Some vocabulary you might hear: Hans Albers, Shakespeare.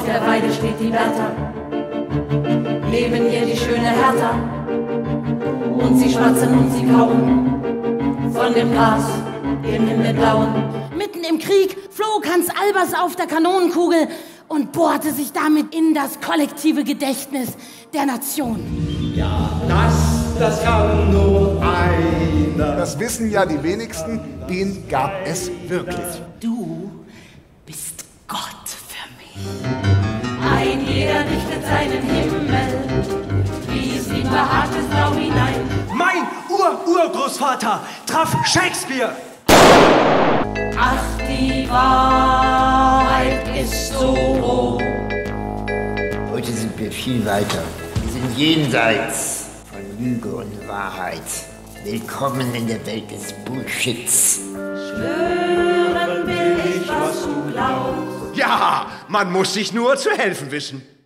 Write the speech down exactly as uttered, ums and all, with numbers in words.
auf der Weide steht die Bertha, neben ihr die schöne Hertha. Und sie schwatzen und sie kauen, von dem Gras, dem Himmelblauen. Mitten im Krieg flog Hans Albers auf der Kanonenkugel und bohrte sich damit in das kollektive Gedächtnis der Nation. Ja, das, das kann nur einer. Das wissen ja die wenigsten, den gab es wirklich. Du bist Gott für mich. Ein jeder dichtet seinen Himmel, wie es in behaartes Blau hinein. Mein Ur-Urgroßvater traf Shakespeare. Ach, die Wahrheit ist so roh. Heute sind wir viel weiter. Wir sind jenseits von Lüge und Wahrheit. Willkommen in der Welt des Bullshits. Schwören will ich, was du glaubst. Ja, man muss sich nur zu helfen wissen.